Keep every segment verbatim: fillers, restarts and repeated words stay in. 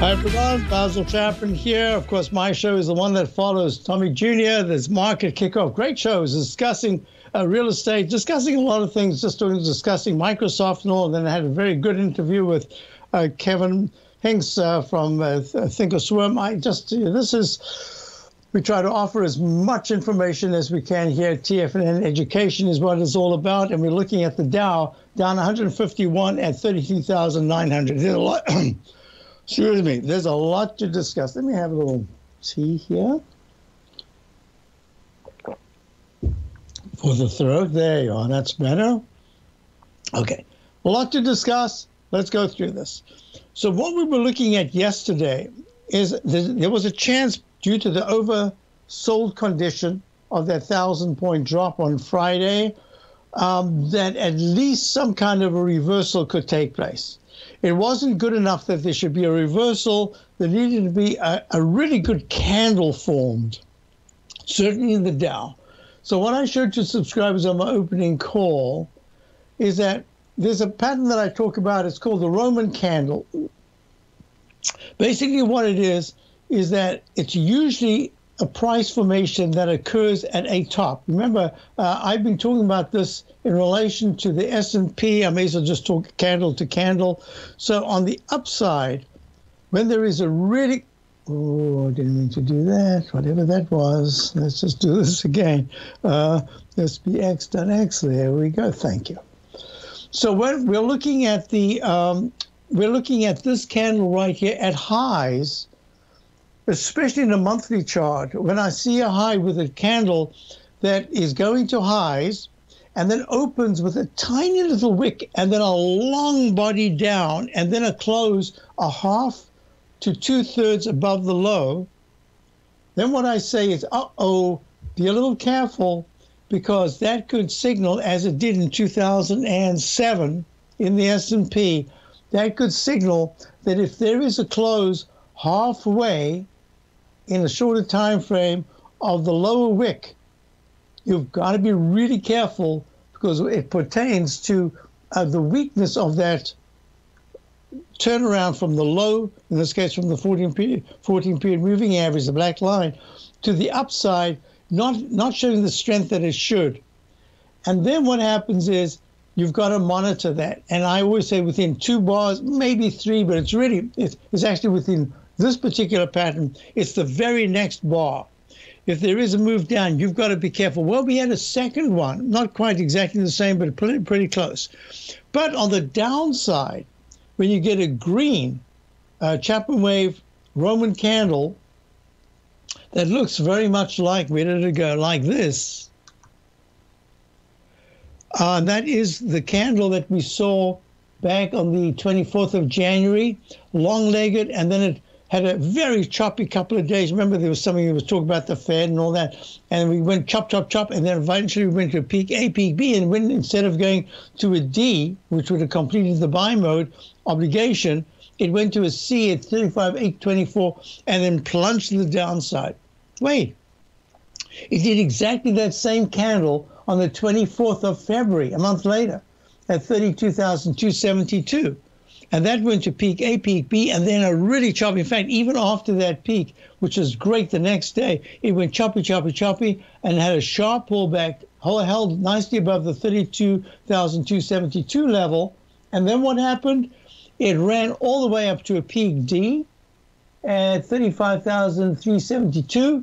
Hi everyone, Basil Chapman here. Of course, my show is the one that follows Tommy Junior There's Market Kickoff. Great shows discussing Uh, real estate, discussing a lot of things, just doing, discussing Microsoft and all. And then I had a very good interview with uh, Kevin Hinks uh, from uh, Thinkorswim. I just, this is, we try to offer as much information as we can here. T F N N education is what it's all about. And we're looking at the Dow, down one hundred fifty-one at thirty-three thousand nine hundred. There's a lot, excuse me, there's a lot to discuss. Let me have a little tea here. For the throat, there you are, that's better. Okay, a lot to discuss. Let's go through this. So what we were looking at yesterday is there was a chance due to the oversold condition of that thousand point drop on Friday um, that at least some kind of a reversal could take place. It wasn't good enough that there should be a reversal. There needed to be a, a really good candle formed, certainly in the Dow. So what I showed to subscribers on my opening call is that there's a pattern that I talk about. It's called the Roman candle. Basically what it is, is that it's usually a price formation that occurs at a top. Remember, uh, I've been talking about this in relation to the S and P. I may as well just talk candle to candle. So on the upside, when there is a really... Oh, I didn't mean to do that, whatever that was. Let's just do this again. Uh, let's be X done X. There we go. Thank you. So when we're looking at the, um, we're looking at this candle right here at highs, especially in a monthly chart. When I see a high with a candle that is going to highs and then opens with a tiny little wick and then a long body down and then a close, a half to two-thirds above the low, then what I say is, uh-oh, be a little careful, because that could signal, as it did in two thousand seven in the S and P, that could signal that if there is a close halfway in a shorter time frame of the lower wick, you've got to be really careful, because it pertains to uh, the weakness of that turn around from the low, in this case from the fourteen period moving average, the black line, to the upside, not not showing the strength that it should. And then what happens is you've got to monitor that. And I always say within two bars, maybe three, but it's really, it's, it's actually within this particular pattern, it's the very next bar. If there is a move down, you've got to be careful. Well, we had a second one, not quite exactly the same, but pretty, pretty close. But on the downside, when you get a green uh, Chapman Wave Roman candle that looks very much like, where did it go, like this, uh, that is the candle that we saw back on the twenty-fourth of January, long-legged, and then it had a very choppy couple of days. Remember, there was something that was talking about the Fed and all that, and we went chop, chop, chop, and then eventually we went to a peak A, peak B, and when, instead of going to a D, which would have completed the buy mode obligation, it went to a C at thirty-five eight twenty-four and then plunged to the downside. Wait, it did exactly that same candle on the twenty-fourth of February, a month later, at thirty-two thousand two hundred seventy-two. And that went to peak A, peak B, and then a really choppy. In fact, even after that peak, which was great the next day, it went choppy, choppy, choppy, and had a sharp pullback, held nicely above the thirty-two thousand two hundred seventy-two level. And then what happened? It ran all the way up to a peak D at thirty-five thousand three hundred seventy-two,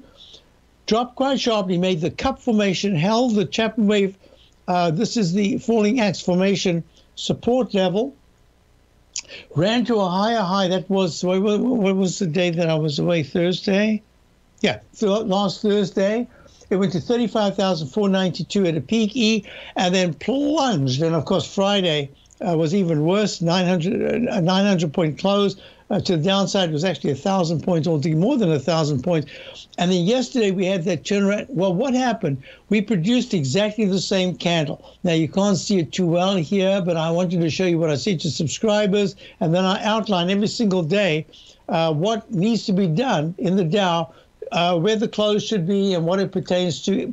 dropped quite sharply, made the cup formation, held the Chapman Wave. Uh, this is the falling axe formation support level. Ran to a higher high. That was, what was the day that I was away? Thursday? Yeah, th last Thursday. It went to thirty-five thousand four hundred ninety-two at a peak E and then plunged. And, of course, Friday uh, was even worse, nine hundred, uh, nine hundred point close, uh, to the downside was actually one thousand points, or more than one thousand points. And then yesterday we had that turnaround. Well, what happened? We produced exactly the same candle. Now, you can't see it too well here, but I wanted to show you what I said to subscribers, and then I outline every single day uh, what needs to be done in the Dow, Uh, where the close should be and what it pertains to,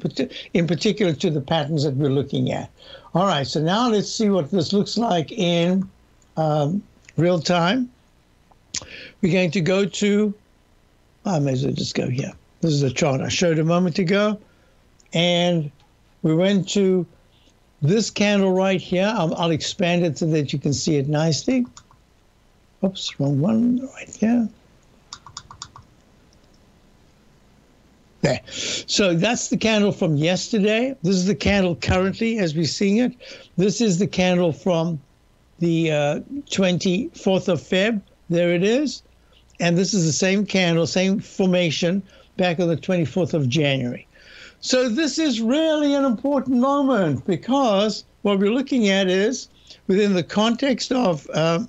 in particular to the patterns that we're looking at. All right, so now let's see what this looks like in um, real time. We're going to go to, I may as well just go here. This is a chart I showed a moment ago. And we went to this candle right here. I'll, I'll expand it so that you can see it nicely. Oops, wrong one, right here. There. So that's the candle from yesterday. This is the candle currently as we're seeing it. This is the candle from the uh, twenty-fourth of February. There it is. And this is the same candle, same formation back on the twenty-fourth of January. So this is really an important moment, because what we're looking at is, within the context of uh,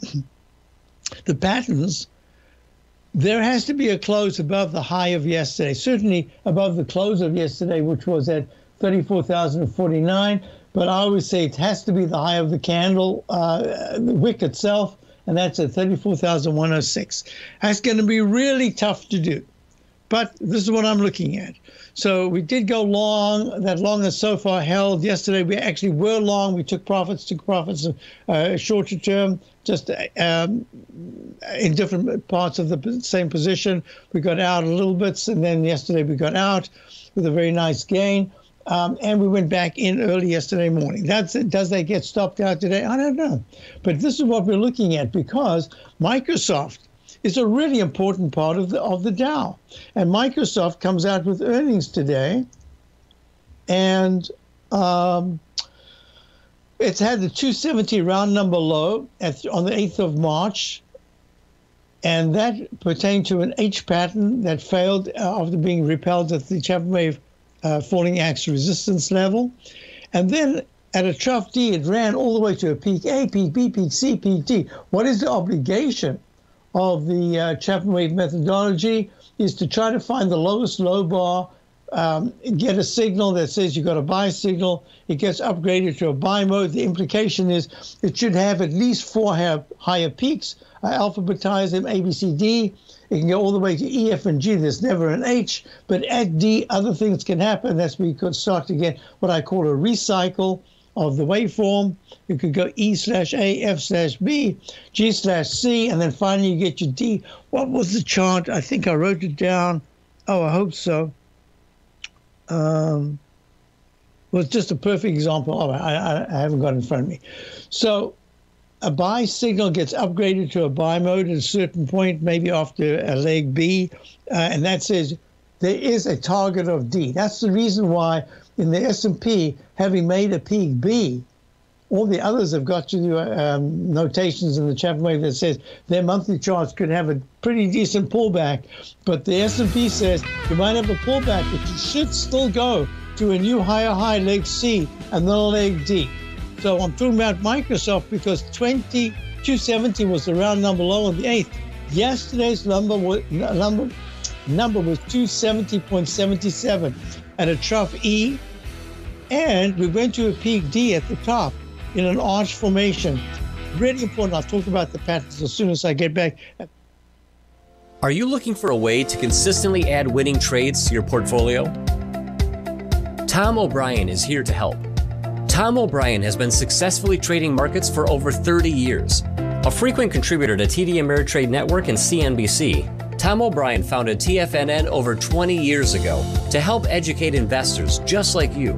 the patterns, there has to be a close above the high of yesterday, certainly above the close of yesterday, which was at thirty-four thousand forty-nine. But I always say it has to be the high of the candle, uh, the wick itself, and that's at thirty-four thousand one hundred six. That's going to be really tough to do. But this is what I'm looking at. So we did go long. That long has so far held. Yesterday we actually were long. We took profits, took profits uh, shorter term, just um, in different parts of the same position. We got out a little bit, and then yesterday we got out with a very nice gain. Um, and we went back in early yesterday morning. That's it. Does that get stopped out today? I don't know. But this is what we're looking at, because Microsoft is a really important part of the of the Dow. And Microsoft comes out with earnings today, and um, it's had the two seventy round number low at, on the eighth of March, and that pertained to an H pattern that failed uh, after being repelled at the Chapman Wave uh, falling axe resistance level. And then at a trough D, it ran all the way to a peak A, peak B, peak C, peak D. What is the obligation of the uh, Chapman Wave methodology? Is to try to find the lowest low bar, um, get a signal that says you've got a buy signal. It gets upgraded to a buy mode. The implication is it should have at least four have higher peaks. I alphabetize them, A, B, C, D. It can go all the way to E, F, and G. There's never an H. But at D, other things can happen. That's where you could start to get what I call a recycle of the waveform. You could go E slash A, F slash B, G slash C, and then finally you get your D. What was the chart? I think I wrote it down. Oh, I hope so. Um, well, it's just a perfect example. Oh, I, I haven't got it in front of me. So a buy signal gets upgraded to a buy mode at a certain point, maybe after a leg B, uh, and that says there is a target of D. That's the reason why in the S and P, having made a peak B, all the others have got to do um, notations in the Chapman Wave that says their monthly charts could have a pretty decent pullback. But the S and P says you might have a pullback, but you should still go to a new higher high, leg C, and then leg D. So I'm talking about Microsoft, because twenty-two seventy was the round number low on the eighth. Yesterday's number was, number, number was two seventy point seven seven. at a trough E, and we went to a peak D at the top in an arch formation. Really important. I'll talk about the patterns as soon as I get back. Are you looking for a way to consistently add winning trades to your portfolio? Tom O'Brien is here to help. Tom O'Brien has been successfully trading markets for over thirty years. A frequent contributor to T D Ameritrade Network and C N B C, Tom O'Brien founded T F N N over twenty years ago to help educate investors just like you.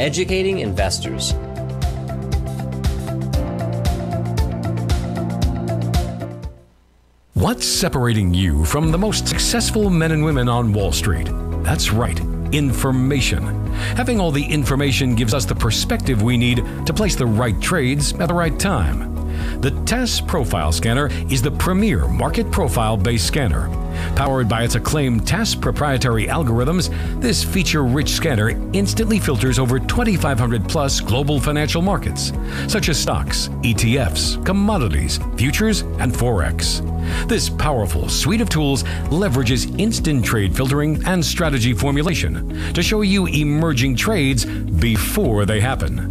educating investors. What's separating you from the most successful men and women on Wall Street? That's right, information. Having all the information gives us the perspective we need to place the right trades at the right time. The T A S Profile Scanner is the premier market profile-based scanner. Powered by its acclaimed T A S proprietary algorithms, this feature-rich scanner instantly filters over twenty-five hundred plus global financial markets, such as stocks, E T Fs, commodities, futures, and Forex. This powerful suite of tools leverages instant trade filtering and strategy formulation to show you emerging trades before they happen.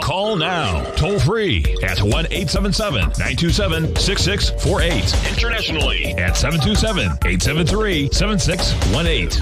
Call now, toll free at one eight seven seven, nine two seven, six six four eight. Internationally at seven two seven, eight seven three, seven six one eight.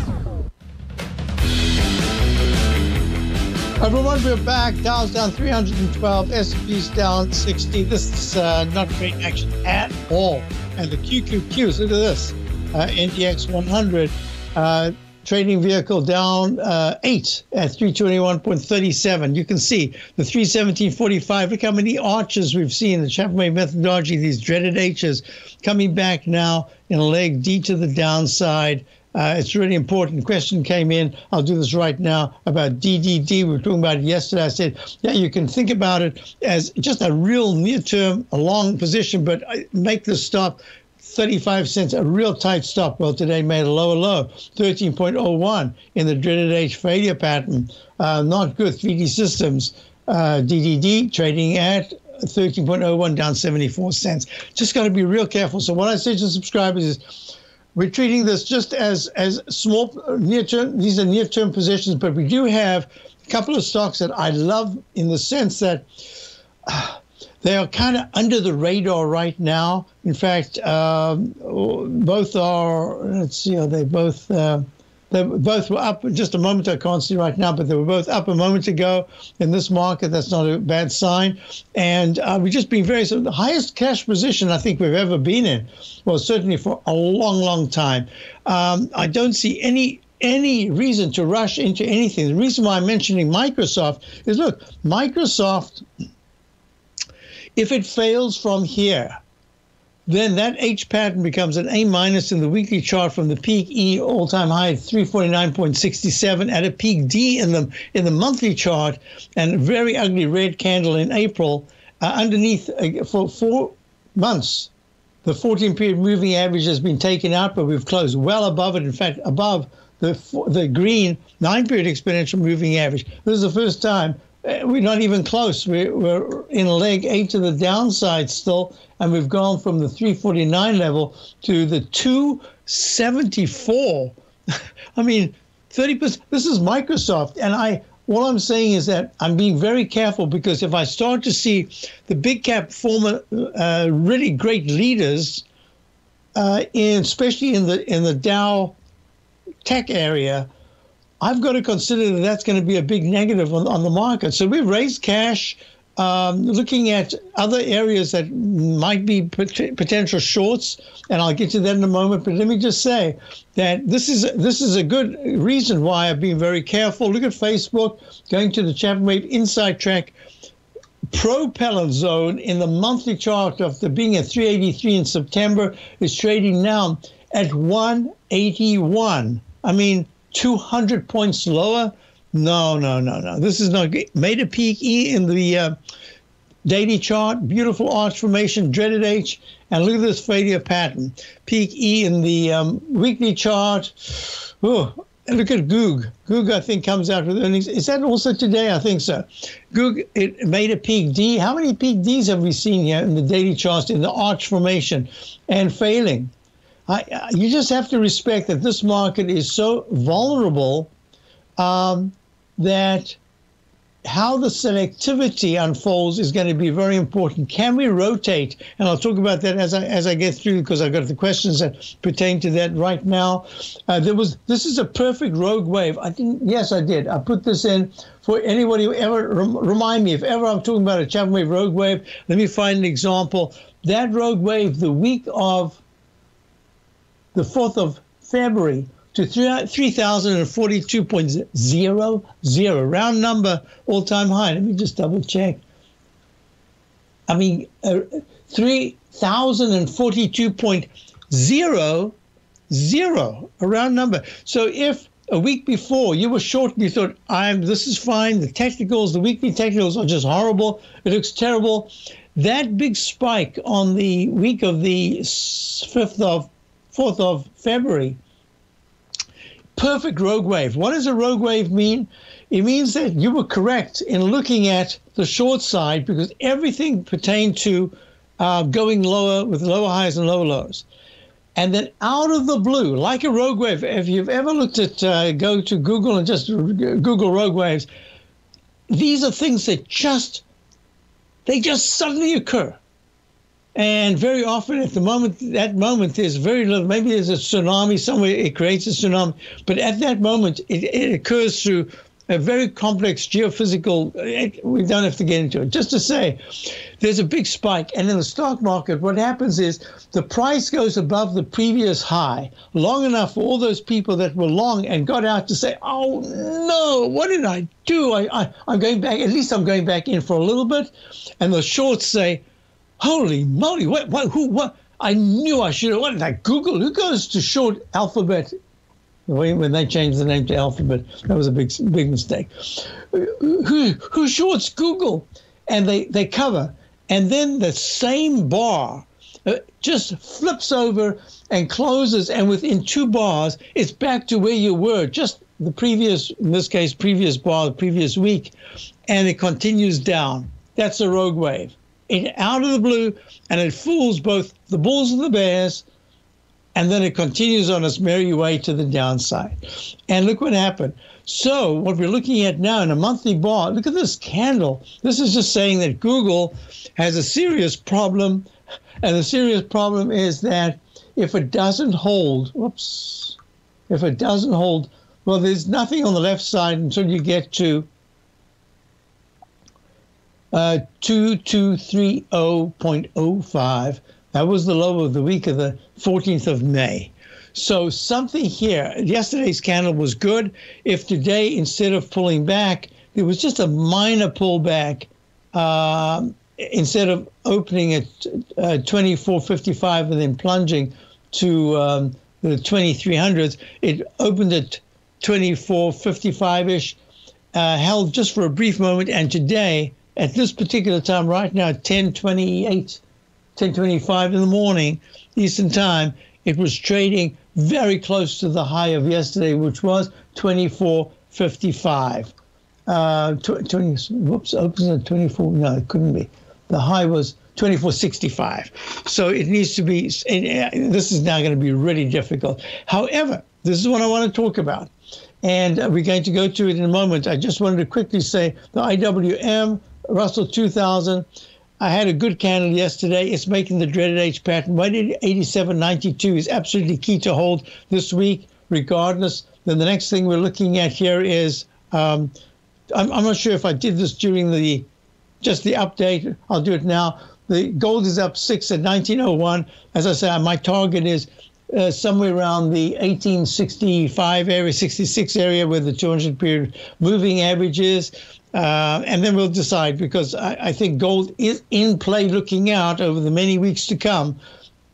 Everyone, we're back. Dow's down three hundred twelve, S and P's down sixty. This is uh, not great action at all. And the Q Q Qs, look at this. Uh, N D X one hundred, uh, trading vehicle down uh, eight at three twenty-one point three seven. You can see the three seventeen forty-five. Look how many arches we've seen. The Chapman Wave methodology, these dreaded H's, coming back now in a leg D to the downside. Uh, it's a really important question came in. I'll do this right now about D D D. We were talking about it yesterday. I said, yeah, you can think about it as just a real near-term, a long position, but make the stop thirty-five cents, a real tight stop. Well, today made a lower low, thirteen point oh one in the dreaded H failure pattern. Uh, not good. three D Systems, uh, D D D, trading at thirteen point oh one, down seventy-four cents. Just got to be real careful. So what I say to subscribers is, we're treating this just as as small near-term. These are near-term positions, but we do have a couple of stocks that I love in the sense that uh, they are kind of under the radar right now. In fact, um, both are. Let's see, are they both? Uh, they both were up just a moment. I can't see right now, but they were both up a moment ago in this market. That's not a bad sign. And uh, we've just been very, so the highest cash position I think we've ever been in. Well, certainly for a long, long time. Um, I don't see any any reason to rush into anything. The reason why I'm mentioning Microsoft is, look, Microsoft, if it fails from here, then that H pattern becomes an A minus in the weekly chart from the peak E all-time high at three forty-nine point six seven at a peak D in the in the monthly chart and a very ugly red candle in April uh, underneath uh, for four months. The fourteen period moving average has been taken out, but we've closed well above it. In fact, above the the green nine period exponential moving average. This is the first time. We're not even close. We're in leg eight to the downside still, and we've gone from the three forty-nine level to the two seventy-four. I mean, thirty percent. This is Microsoft, and I. All I'm saying is that I'm being very careful, because if I start to see the big cap former uh, really great leaders, uh, in, especially in the in the Dow tech area, I've got to consider that that's going to be a big negative on, on the market. So we've raised cash. Um, looking at other areas that might be pot potential shorts, and I'll get to that in a moment, but let me just say that this is this is a good reason why I've been very careful. Look at Facebook, going to the Chapman Wave Inside Track, propellant zone in the monthly chart after being at three eighty-three in September is trading now at one eighty-one. I mean, two hundred points lower. No, no, no, no. This is not good. Made a peak E in the uh, daily chart. Beautiful arch formation, dreaded H. And look at this failure pattern. Peak E in the um, weekly chart. Oh, look at Goog. Goog, I think, comes out with earnings. Is that also today? I think so. Goog, it made a peak D. How many peak Ds have we seen here in the daily charts in the arch formation and failing? I, you just have to respect that this market is so vulnerable um, that how the selectivity unfolds is going to be very important. Can we rotate? And I'll talk about that as I as I get through, because I've got the questions that pertain to that right now. Uh, there was this is a perfect rogue wave. I didn't. Yes, I did. I put this in for anybody who ever rem, remind me if ever I'm talking about a Chapman Wave rogue wave. Let me find an example. That rogue wave the week of the fourth of February to three thousand forty-two point zero zero, round number, all-time high. Let me just double check. I mean, uh, three thousand forty-two point zero zero, a round number. So if a week before you were short and you thought, I'm, this is fine, the technicals, the weekly technicals are just horrible, it looks terrible. That big spike on the week of the fourth of February, perfect rogue wave. What does a rogue wave mean? It means that you were correct in looking at the short side because everything pertained to uh, going lower with lower highs and lower lows. And then out of the blue, like a rogue wave, if you've ever looked at, uh, go to Google and just Google rogue waves, these are things that just, they just suddenly occur. And very often at the moment, that moment, there's very little, maybe there's a tsunami somewhere, it creates a tsunami. But at that moment, it, it occurs through a very complex geophysical, it, we don't have to get into it. Just to say, there's a big spike. And in the stock market, what happens is the price goes above the previous high long enough for all those people that were long and got out to say, oh, no, what did I do? I, I, I'm going back, at least I'm going back in for a little bit. And the shorts say, holy moly, what, what, who, what? I knew I should have, what did I Google? Who goes to short Alphabet? When they changed the name to Alphabet, that was a big, big mistake. Who, who shorts Google? And they, they cover. And then the same bar just flips over and closes. And within two bars, it's back to where you were just the previous, in this case, previous bar, the previous week. And it continues down. That's a rogue wave. It out of the blue, and it fools both the bulls and the bears, and then it continues on its merry way to the downside. And look what happened. So what we're looking at now in a monthly bar, look at this candle. This is just saying that Google has a serious problem, and the serious problem is that if it doesn't hold, whoops, if it doesn't hold, well, there's nothing on the left side until you get to Uh, two two three zero point zero five. That was the low of the week of the fourteenth of May. So something here, yesterday's candle was good. If today, instead of pulling back, it was just a minor pullback, uh, instead of opening at uh, twenty-four fifty-five and then plunging to um, the twenty-three hundreds, it opened at twenty-four fifty-five-ish, uh, held just for a brief moment, and today, at this particular time right now, ten twenty-eight, ten twenty-five in the morning, Eastern time, it was trading very close to the high of yesterday, which was twenty-four fifty-five. Uh, twenty, whoops, opens at twenty-four. No, it couldn't be. The high was twenty-four sixty-five. So it needs to be, and this is now going to be really difficult. However, this is what I want to talk about. And we're going to go to it in a moment. I just wanted to quickly say the I W M, Russell two thousand. I had a good candle yesterday. It's making the dreaded H pattern. one eighty-seven ninety-two is absolutely key to hold this week, regardless. Then the next thing we're looking at here is, um, I'm, I'm not sure if I did this during the just the update. I'll do it now. The gold is up six at nineteen oh one. As I said, my target is uh, somewhere around the eighteen sixty-five area, sixty-six area, where the two hundred period moving average is. Uh, and then we'll decide, because I, I think gold is in play looking out over the many weeks to come.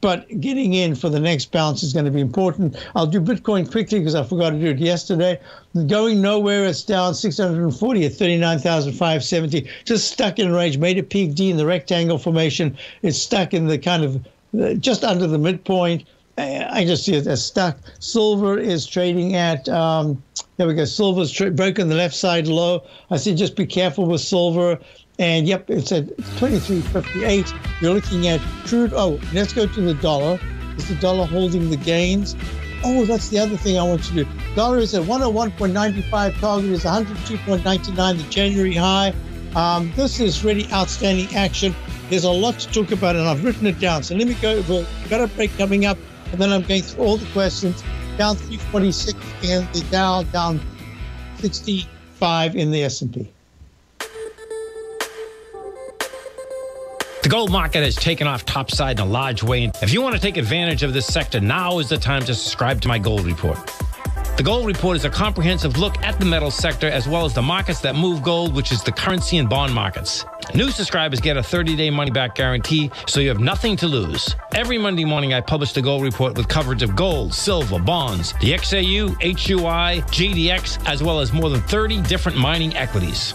But getting in for the next bounce is going to be important. I'll do Bitcoin quickly because I forgot to do it yesterday. Going nowhere, it's down six hundred forty at thirty-nine thousand five hundred seventy. Just stuck in range, made a peak D in the rectangle formation. It's stuck in the kind of just under the midpoint. I just see it as stuck. Silver is trading at, um, there we go, silver's tra- broken the left side low. I said just be careful with silver. And yep, it's at twenty-three fifty-eight. You're looking at crude. Oh, let's go to the dollar. Is the dollar holding the gains? Oh, that's the other thing I want to do. Dollar is at one oh one point nine five. Target is one oh two point nine nine, the January high. Um, this is really outstanding action. There's a lot to talk about, and I've written it down. So let me go. We've got a break coming up, and then I'm going through all the questions. Down three forty-six in the Dow, down sixty-five in the S and P. The gold market has taken off topside in a large way. If you want to take advantage of this sector, now is the time to subscribe to my Gold Report. The Gold Report is a comprehensive look at the metal sector as well as the markets that move gold, which is the currency and bond markets. New subscribers get a thirty-day money-back guarantee, so you have nothing to lose. Every Monday morning, I publish the Gold Report with coverage of gold, silver, bonds, the X A U, H U I, G D X, as well as more than thirty different mining equities.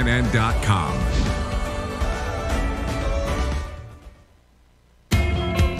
N.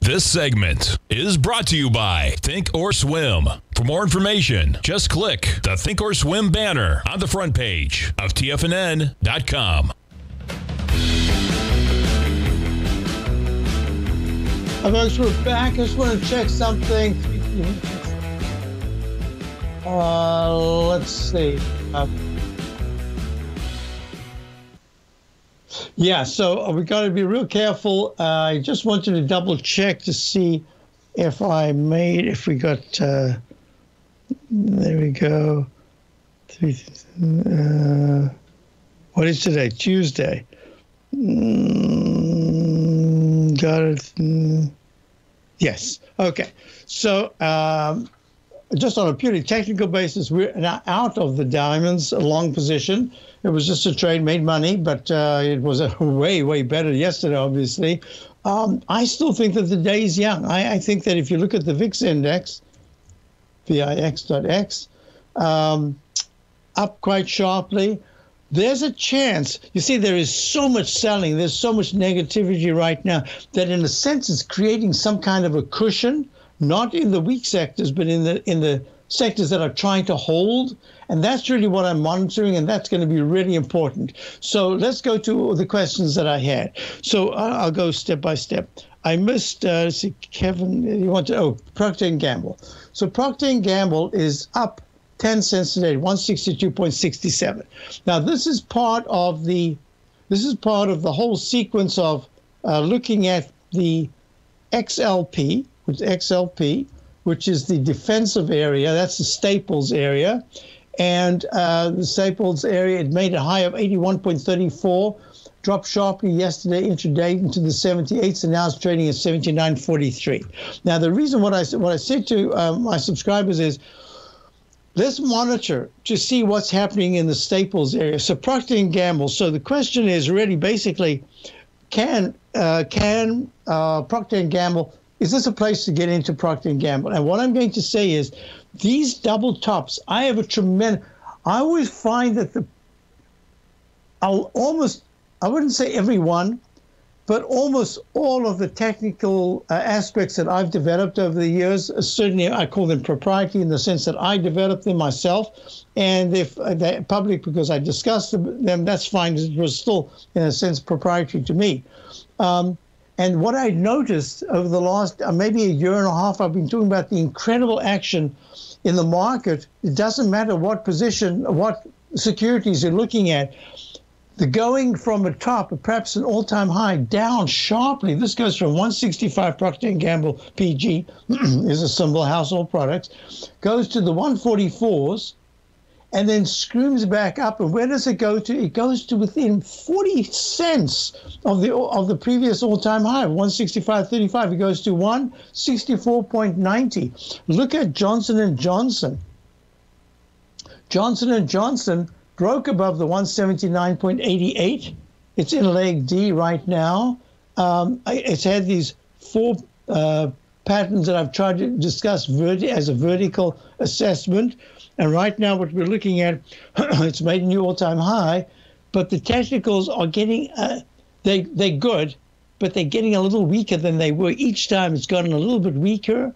This segment is brought to you by Think or Swim. For more information, just click the Think or Swim banner on the front page of T F N N dot com. Folks, we're back. I just want to check something. Uh, let's see. Uh, yeah, so we got to be real careful. Uh, I just wanted to double check to see if I made, if we got, uh, there we go. Uh, what is today? Tuesday. Mm, got it. Mm. Yes. Okay. So um, just on a purely technical basis, we're now out of the diamonds long position. It was just a trade, made money, but uh, it was a way, way better yesterday, obviously. Um, I still think that the day is young. I, I think that if you look at the V I X index, V I X dot X, um, up quite sharply, there's a chance. You see, there is so much selling. There's so much negativity right now that in a sense it's creating some kind of a cushion, not in the weak sectors, but in the in the sectors that are trying to hold. And that's really what I'm monitoring, and that's going to be really important. So let's go to the questions that I had. So I'll go step by step. I missed, uh, let's see, Kevin, you want to, oh, Procter and Gamble. So Procter and Gamble is up ten cents today, one sixty-two sixty-seven. Now this is part of the, this is part of the whole sequence of uh, looking at the X L P, which X L P, which is the defensive area. That's the staples area. And uh, the staples area, it made a high of eighty-one thirty-four, dropped sharply yesterday intraday into the seventy-eights, and now it's trading at seventy-nine forty-three. Now, the reason what I, what I said to um, my subscribers is, let's monitor to see what's happening in the staples area. So Procter and Gamble. So the question is really basically, can, uh, can uh, Procter and Gamble, is this a place to get into Procter and Gamble? And what I'm going to say is, these double tops, I have a tremendous, I always find that the, I'll almost, I wouldn't say everyone, but almost all of the technical uh, aspects that I've developed over the years, certainly I call them proprietary in the sense that I developed them myself, and if they're public because I discussed them, that's fine, it was still, in a sense, proprietary to me. Um, and what I noticed over the last uh, maybe a year and a half, I've been talking about the incredible action in the market. It doesn't matter what position, what securities you're looking at. The going from a top, perhaps an all-time high, down sharply. This goes from one sixty-five, Procter and Gamble P G is a symbol, household products, goes to the one forty-fours, and then screams back up. And where does it go to? It goes to within forty cents of the of the previous all-time high, one sixty-five thirty-five. It goes to one sixty-four ninety. Look at Johnson and Johnson. Johnson and Johnson broke above the one seventy-nine eighty-eight. It's in leg D right now. Um, it's had these four uh, patterns that I've tried to discuss vert as a vertical assessment. And right now what we're looking at, it's made a new all-time high, but the technicals are getting, uh, they, they're good, but they're getting a little weaker than they were. Each time it's gotten a little bit weaker.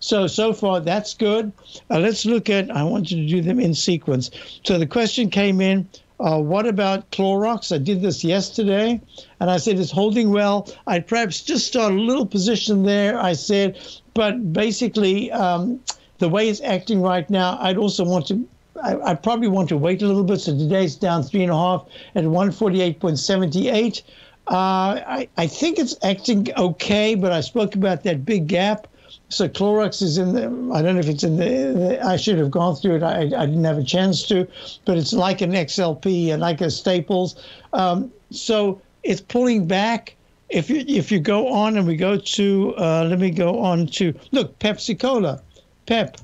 So, so far, that's good. Uh, let's look at, I wanted to do them in sequence. So the question came in, uh, what about Clorox? I did this yesterday, and I said it's holding well. I'd perhaps just start a little position there, I said, but basically um, the way it's acting right now, I'd also want to, I, I probably want to wait a little bit. So today's down three and a half at one forty-eight seventy-eight. Uh, I, I think it's acting okay, but I spoke about that big gap. So Clorox is in the, I don't know if it's in the, I should have gone through it. I, I didn't have a chance to, but it's like an X L P and like a Staples. Um, so it's pulling back. If you, if you go on and we go to, uh, let me go on to, look, Pepsi-Cola, Pep,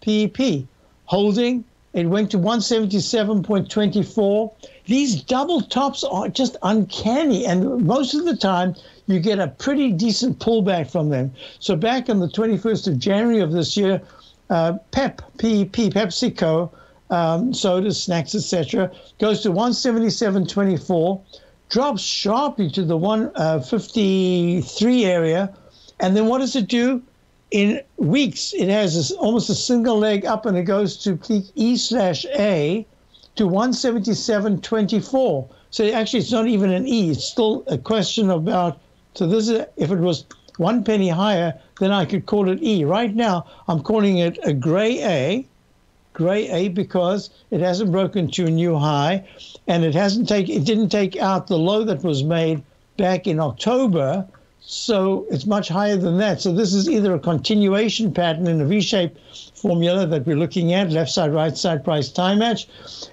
P E P, holding. It went to one seventy-seven twenty-four. These double tops are just uncanny, and most of the time you get a pretty decent pullback from them. So back on the twenty-first of January of this year, uh, Pep, P E P, PepsiCo, um, sodas, snacks, et cetera, goes to one seventy-seven twenty-four, drops sharply to the one fifty-three area, and then what does it do? In weeks, it has almost a single leg up, and it goes to peak E slash A to one seventy-seven twenty-four. So actually, it's not even an E. It's still a question about. So this is, if it was one penny higher, then I could call it E. Right now, I'm calling it a gray A, gray A, because it hasn't broken to a new high, and it hasn't take, it didn't take out the low that was made back in October. So it's much higher than that. So this is either a continuation pattern in a V-shape formula that we're looking at, left side, right side, price time match.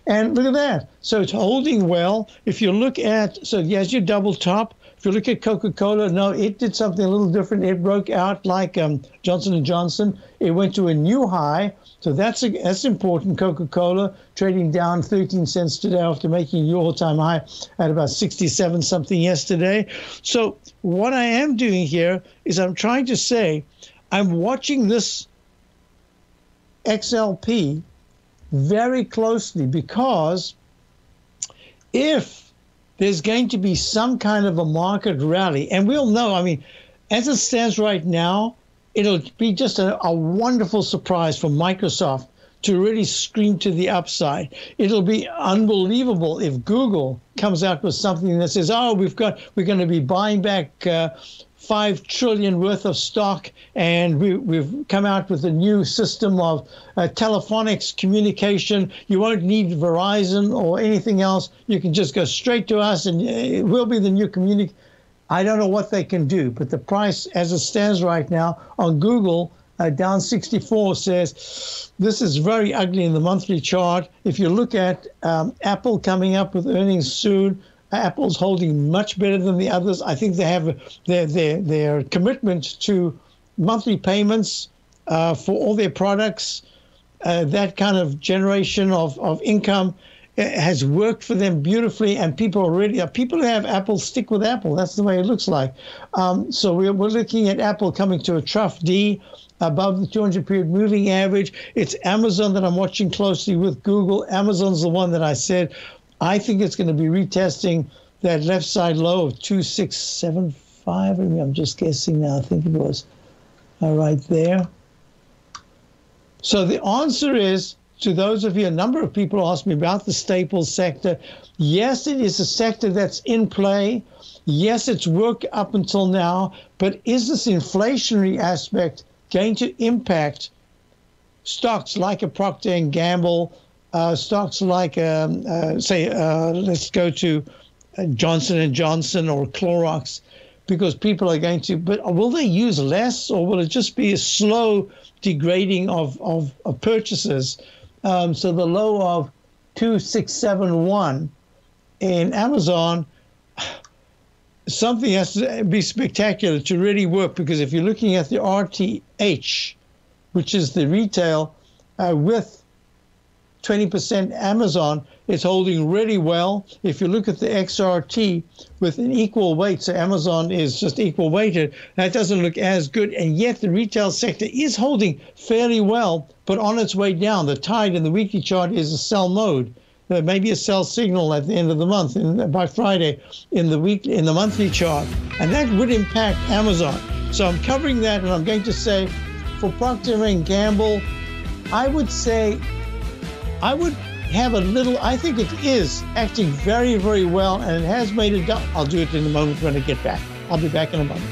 And look at that. So it's holding well. If you look at, so yes, your double top. If If you look at Coca-Cola, no, it did something a little different. It broke out like um, Johnson and Johnson. It went to a new high. So that's a, that's important. Coca-Cola trading down thirteen cents today after making your all-time high at about sixty-seven something yesterday. So what I am doing here is I'm trying to say I'm watching this X L P very closely, because if there's going to be some kind of a market rally, and we'll know, I mean, as it stands right now, it'll be just a, a wonderful surprise for Microsoft to really scream to the upside. It'll be unbelievable if Google comes out with something that says, oh, we've got, we're going to be buying back uh, five trillion dollars worth of stock, and we, we've come out with a new system of uh, telephonics communication. You won't need Verizon or anything else. You can just go straight to us, and it will be the new communic. I don't know what they can do, but the price as it stands right now on Google, uh, down sixty-four, says this is very ugly in the monthly chart. If you look at um, Apple coming up with earnings soon, Apple's holding much better than the others. I think they have their their their commitment to monthly payments uh, for all their products. Uh, that kind of generation of of income has worked for them beautifully, and people already uh, people who have Apple stick with Apple. That's the way it looks like. Um, so we're we're looking at Apple coming to a trough D above the two hundred period moving average. It's Amazon that I'm watching closely with Google. Amazon's the one that I said. I think it's going to be retesting that left side low of two six seven five. I mean, I'm just guessing now. I think it was right there. So the answer is, to those of you, a number of people asked me about the staples sector. Yes, it is a sector that's in play. Yes, it's worked up until now. But is this inflationary aspect going to impact stocks like a Procter and Gamble? Uh, stocks like, um, uh, say, uh, let's go to uh, Johnson and Johnson or Clorox, because people are going to, but will they use less, or will it just be a slow degrading of, of, of purchases? Um, so the low of two six seven one in Amazon, something has to be spectacular to really work, because if you're looking at the R T H, which is the retail uh, with twenty percent Amazon, is holding really well. If you look at the X R T with an equal weight, so Amazon is just equal weighted, that doesn't look as good. And yet the retail sector is holding fairly well, but on its way down. The tide in the weekly chart is a sell mode. There may be a sell signal at the end of the month, in, by Friday, in the week, in the monthly chart. And that would impact Amazon. So I'm covering that, and I'm going to say for Procter and Gamble, I would say I would have a little, I think it is acting very, very well, and it has made a dump. I'll do it in a moment when I get back. I'll be back in a moment.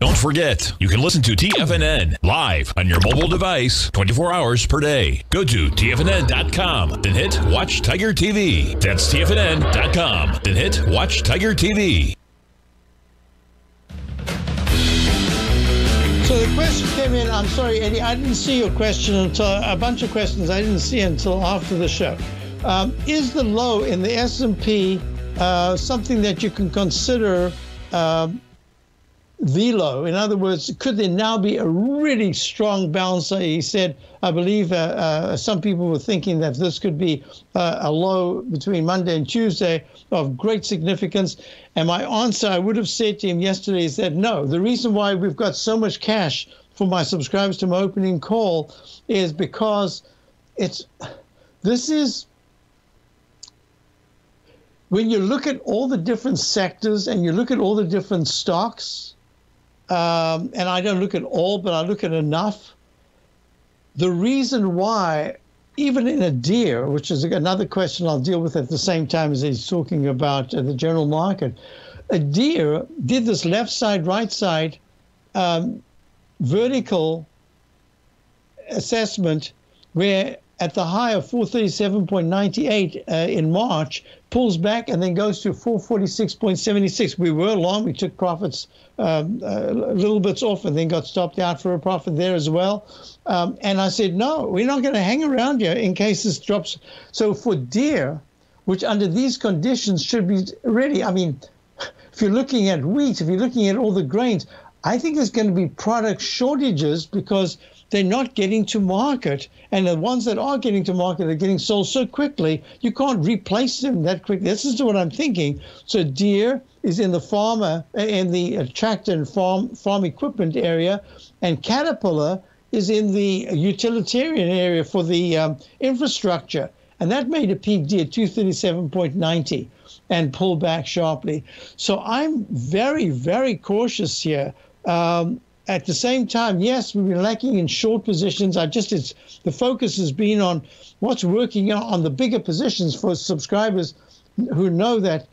Don't forget, you can listen to T F N N live on your mobile device twenty-four hours per day. Go to T F N N dot com, then hit Watch Tiger T V. That's T F N N dot com, then hit Watch Tiger T V. So the question came in, I'm sorry, Eddie, I didn't see your question until, a bunch of questions I didn't see until after the show. Um, is the low in the S and P uh, something that you can consider uh, the low? In other words, could there now be a really strong bouncer? He said, I believe uh, uh, some people were thinking that this could be uh, a low between Monday and Tuesday of great significance. And my answer I would have said to him yesterday is that no, the reason why we've got so much cash for my subscribers to my opening call is because it's, this is, when you look at all the different sectors and you look at all the different stocks, um, and I don't look at all, but I look at enough, the reason why, even in a Deere, which is another question I'll deal with at the same time as he's talking about the general market, a Deere did this left side, right side um, vertical assessment where at the high of four thirty-seven ninety-eight uh, in March, pulls back and then goes to four forty-six seventy-six. We were long. We took profits, um, uh, little bits off, and then got stopped out for a profit there as well. Um, and I said, no, we're not going to hang around here in case this drops. So for Deere, which under these conditions should be ready, I mean, if you're looking at wheat, if you're looking at all the grains, I think there's going to be product shortages because they're not getting to market, and the ones that are getting to market are getting sold so quickly, you can't replace them that quickly. This is what I'm thinking. So Deere is in the farmer, in the tractor and farm farm equipment area, and Caterpillar is in the utilitarian area for the um, infrastructure, and that made a peak Deere two thirty-seven ninety and pull back sharply. So I'm very, very cautious here. Um, At the same time, yes, we've been lacking in short positions. I just, it's, the focus has been on what's working on the bigger positions for subscribers who know that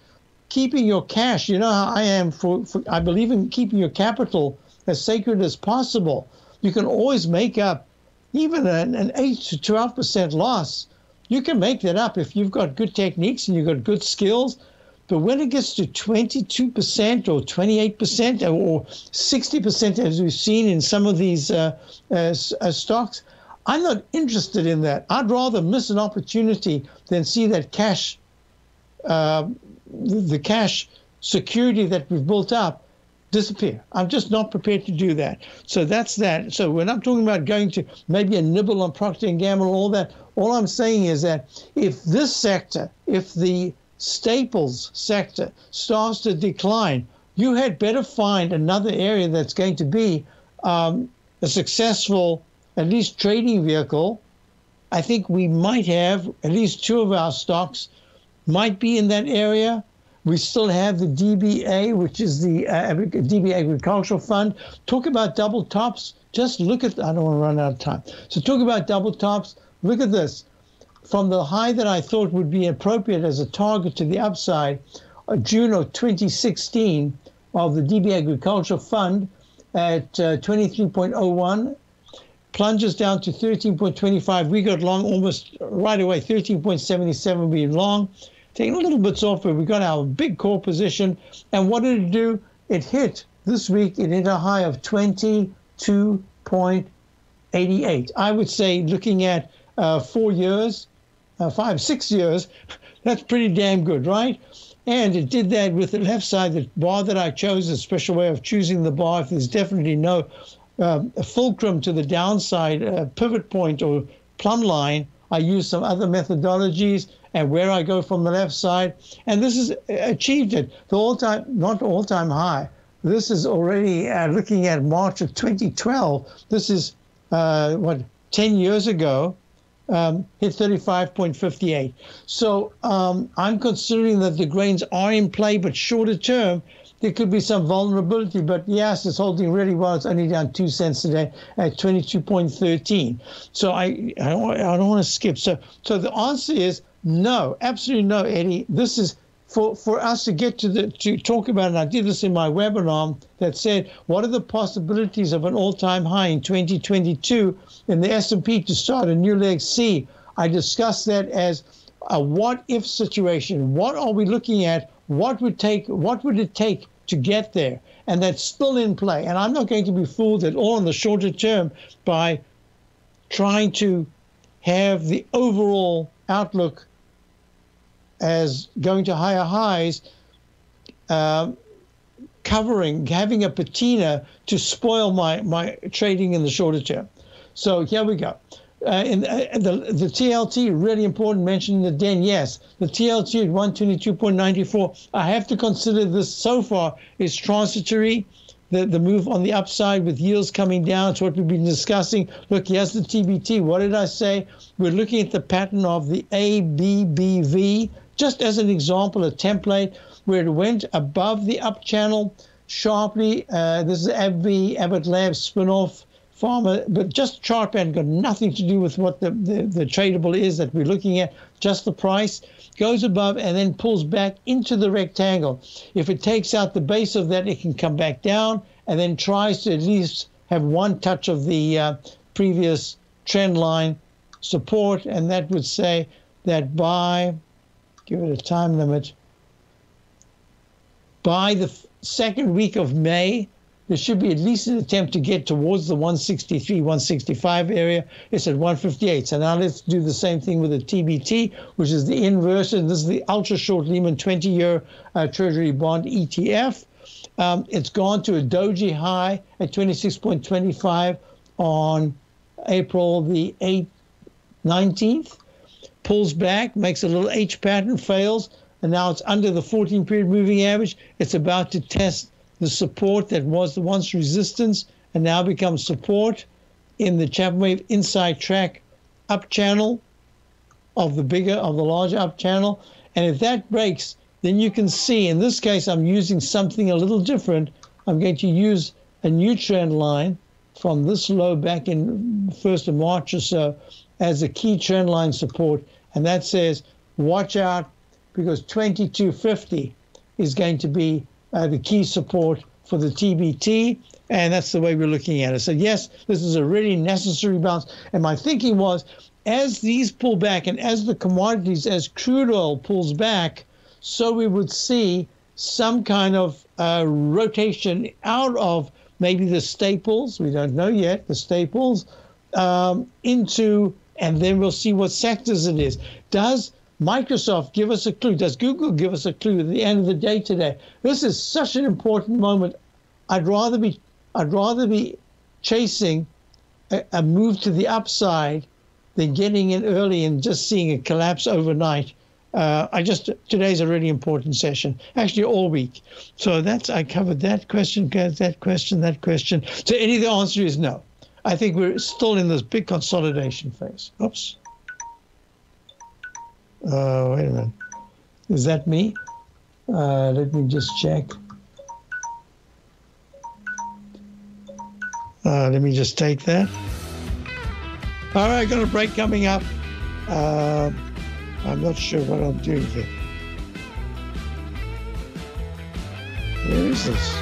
keeping your cash, you know how I am for, for I believe in keeping your capital as sacred as possible. You can always make up even an, an eight to twelve percent loss. You can make that up if you've got good techniques and you've got good skills. But when it gets to twenty-two percent or twenty-eight percent or sixty percent, as we've seen in some of these uh, uh, stocks, I'm not interested in that. I'd rather miss an opportunity than see that cash, uh, the cash security that we've built up disappear. I'm just not prepared to do that. So that's that. So when I'm talking about going to maybe a nibble on Procter and Gamble and all that, all I'm saying is that if this sector, if the staples sector starts to decline, you had better find another area that's going to be um, a successful, at least trading vehicle. I think we might have at least two of our stocks might be in that area. We still have the D B A, which is the uh, D B A Agricultural Fund. Talk about double tops. Just look at, I don't want to run out of time. So talk about double tops. Look at this. From the high that I thought would be appropriate as a target to the upside, uh, June of twenty sixteen of the D B A Agricultural Fund at uh, twenty-three point oh one, plunges down to thirteen point two five. We got long almost right away, thirteen point seven seven we long. Taking a little bits off, but we got our big core position. And what did it do? It hit this week, it hit a high of twenty-two point eight eight. I would say looking at uh, four years, uh, five, six years, that's pretty damn good, right? And it did that with the left side, the bar that I chose, a special way of choosing the bar. If there's definitely no uh, fulcrum to the downside, uh, pivot point or plumb line, I use some other methodologies and where I go from the left side. And this has achieved it. The all-time, not all-time high. This is already uh, looking at March of twenty twelve. This is, uh, what, ten years ago, um, hit thirty-five point five eight. So um, I'm considering that the grains are in play, but shorter term, there could be some vulnerability, but yes, it's holding really well. It's only down two cents today at twenty-two point one three. So I, I don't, I don't want to skip. So, so the answer is no, absolutely no, Eddie. This is for for us to get to the to talk about, and I did this in my webinar that said, what are the possibilities of an all-time high in twenty twenty-two in the S and P to start a new leg C? I discussed that as a what-if situation. What are we looking at? What would take? What would it take to get there? And that's still in play. And I'm not going to be fooled at all in the shorter term by trying to have the overall outlook as going to higher highs, uh, covering, having a patina to spoil my, my trading in the shorter term. So here we go. Uh, and uh, the, the T L T, really important, mentioned in the den, yes. The T L T at one twenty-two point nine four. I have to consider this so far is transitory. The, the move on the upside with yields coming down, it's what we've been discussing. Look, here's the T B T. What did I say? We're looking at the pattern of the A B B V, just as an example, a template, where it went above the up channel sharply. Uh, this is AbbVie, Abbott Labs spinoff. Farmer, but just chart band got nothing to do with what the, the, the tradable is that we're looking at, just the price, goes above and then pulls back into the rectangle. If it takes out the base of that, it can come back down and then tries to at least have one touch of the uh, previous trend line support, and that would say that by, give it a time limit, by the second week of May, there should be at least an attempt to get towards the one sixty-three, one sixty-five area. It's at one fifty-eight. So now let's do the same thing with the T B T, which is the inverse. And this is the ultra-short Lehman twenty-year uh, Treasury bond E T F. Um, it's gone to a doji high at twenty-six point two five on April the eighth, nineteenth. Pulls back, makes a little H pattern, fails. And now it's under the fourteen-period moving average. It's about to test the support that was once resistance and now becomes support in the Chapman Wave inside track up channel of the bigger, of the larger up channel. And if that breaks, then you can see, in this case, I'm using something a little different. I'm going to use a new trend line from this low back in first of March or so as a key trend line support. And that says, watch out, because twenty-two fifty is going to be Uh, the key support for the T B T, and that's the way we're looking at it. So yes, this is a really necessary bounce. And my thinking was, as these pull back and as the commodities, as crude oil pulls back, so we would see some kind of uh, rotation out of maybe the staples, we don't know yet, the staples, um, into, and then we'll see what sectors it is. Does Microsoft give us a clue? Does Google give us a clue at the end of the day today? This is such an important moment. I'd rather be, I'd rather be chasing a, a move to the upside than getting in early and just seeing a collapse overnight. Uh, I just, today's a really important session, actually all week. So that's, I covered that question, that question, that question. So any of the answer is no. I think we're still in this big consolidation phase. Oops. Oh, uh, wait a minute. Is that me? Uh, let me just check. Uh, let me just take that. All right, got a break coming up. Uh, I'm not sure what I'm doing here. Where is this?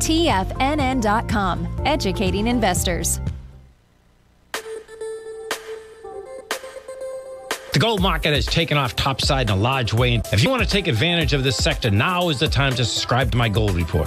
T F N N dot com, educating investors. The gold market has taken off topside in a large way. If you want to take advantage of this sector, now is the time to subscribe to my Gold Report.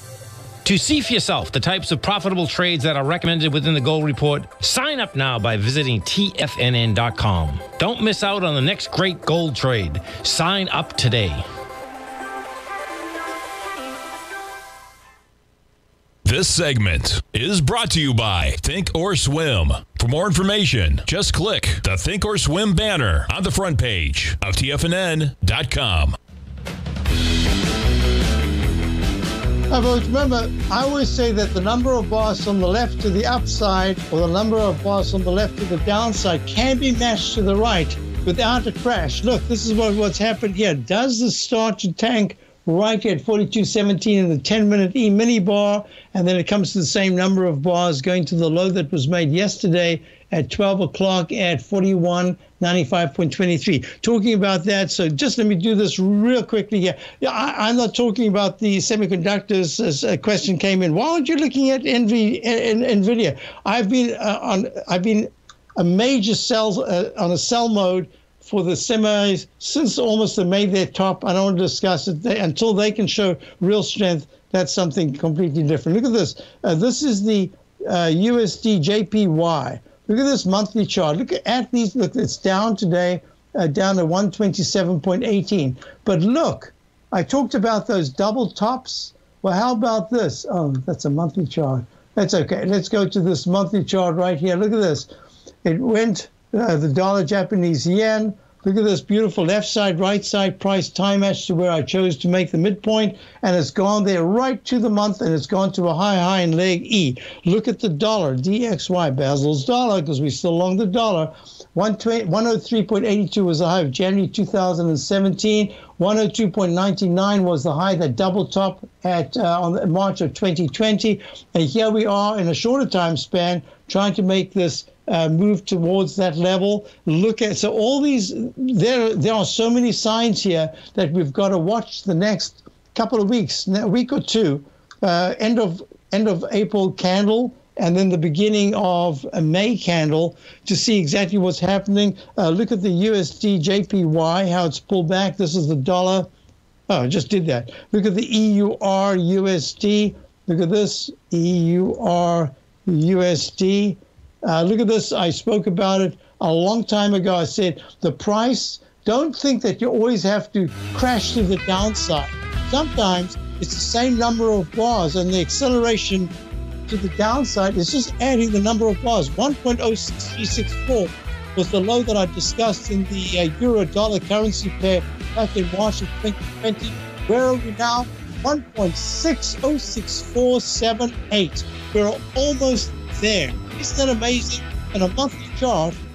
To see for yourself the types of profitable trades that are recommended within the Gold Report, sign up now by visiting T F N N dot com. Don't miss out on the next great gold trade. Sign up today. This segment is brought to you by Think or Swim. For more information, just click the Think or Swim banner on the front page of T F N N dot com. Now, folks, remember, I always say that the number of bars on the left to the upside or the number of bars on the left to the downside can be matched to the right without a crash. Look, this is what, what's happened here. Does this start to tank right at forty-two seventeen in the ten minute E mini bar, and then it comes to the same number of bars going to the low that was made yesterday at twelve o'clock at forty-one ninety-five twenty-three. Talking about that, so just let me do this real quickly here. I, I'm not talking about the semiconductors, as a question came in. Why aren't you looking at Nv, N, N, NVIDIA? I've been uh, on, I've been a major sell uh, on a sell mode for the semis since almost they made their top. I don't want to discuss it. They, until they can show real strength, that's something completely different. Look at this. Uh, this is the uh, U S D J P Y. Look at this monthly chart. Look at these. Look, it's down today, uh, down to one twenty-seven eighteen. But look, I talked about those double tops. Well, how about this? Oh, that's a monthly chart. That's okay. Let's go to this monthly chart right here. Look at this. It went... Uh, the dollar Japanese yen Look at this beautiful left side, right side price time match to where I chose to make the midpoint, and it's gone there right to the month, and it's gone to a high high in leg E. Look at the dollar, D X Y, Basil's dollar, because we're still long the dollar. one oh three point eight two was the high of January two thousand seventeen. one oh two point nine nine was the high that double top at uh, on March of twenty twenty. And here we are in a shorter time span trying to make this Uh, move towards that level. Look at, so all these, there there are so many signs here that we've got to watch the next couple of weeks, a week or two, uh, end of end of April candle, and then the beginning of a May candle to see exactly what's happening. Uh, look at the U S D J P Y, how it's pulled back. This is the dollar. Oh, I just did that. Look at the E U R U S D. Look at this, E U R U S D. Uh, look at this. I spoke about it a long time ago. I said the price, don't think that you always have to crash to the downside. Sometimes it's the same number of bars, and the acceleration to the downside is just adding the number of bars. one point oh six three six four was the low that I discussed in the uh, euro-dollar currency pair back in March of twenty twenty. Where are we now? one point six oh six four seven eight. We're almost there. Isn't that amazing? And a monthly chart,